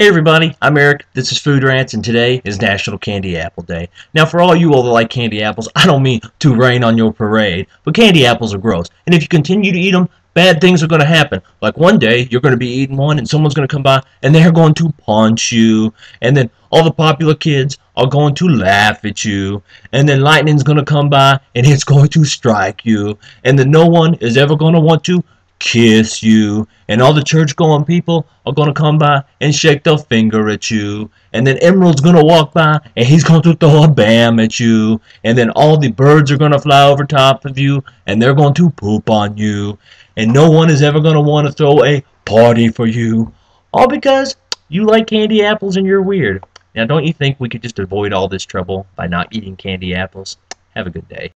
Hey everybody, I'm Eric, this is Food Rants, and today is National Candy Apple Day. Now for all you all that like candy apples, I don't mean to rain on your parade, but candy apples are gross, and if you continue to eat them, bad things are going to happen. Like one day, you're going to be eating one, and someone's going to come by, and they're going to punch you, and then all the popular kids are going to laugh at you, and then lightning's going to come by, and it's going to strike you, and then no one is ever going to want to kiss you, and all the church-going people are going to come by and shake their finger at you, and then Emerald's going to walk by and he's going to throw a bam at you, and then all the birds are going to fly over top of you and they're going to poop on you, and no one is ever going to want to throw a party for you, all because you like candy apples and you're weird. Now don't you think we could just avoid all this trouble by not eating candy apples? Have a good day.